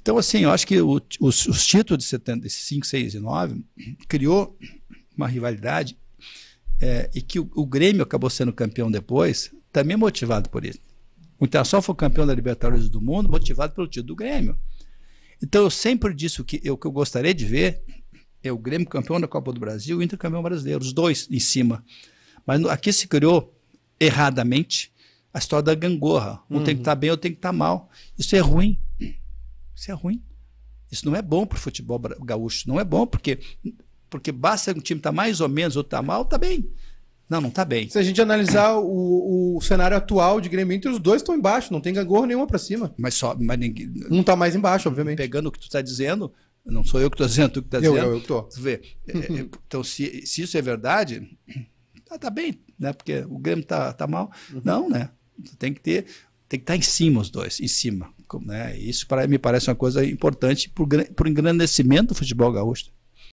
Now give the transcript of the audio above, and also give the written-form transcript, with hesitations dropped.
Então, assim, eu acho que os títulos de 75, 6 e 9 criou uma rivalidade e que o Grêmio acabou sendo campeão depois, também motivado por isso. O Internacional foi campeão da Libertadores do Mundo, motivado pelo título do Grêmio. Então, eu sempre disse o que eu gostaria de ver é o Grêmio campeão da Copa do Brasil e o Inter campeão brasileiro, os dois em cima. Mas aqui se criou erradamente a história da gangorra. Um tem que estar bem, outro tem que estar mal. Isso é ruim. Isso é ruim. Isso não é bom para o futebol gaúcho. Não é bom, porque basta um time estar mais ou menos, outro estar mal, está bem. Não, não está bem. Se a gente analisar o cenário atual de Grêmio Inter, os dois estão embaixo, não tem gangorra nenhuma para cima. Mas ninguém... Não está mais embaixo, obviamente. Pegando o que tu está dizendo, não sou eu que estou dizendo, tu que está dizendo. Eu estou. Então, se isso é verdade, está bem, né? Porque o Grêmio está mal. Não, né? Tem que estar em cima os dois, em cima. Né? Isso me parece uma coisa importante para o engrandecimento do futebol gaúcho.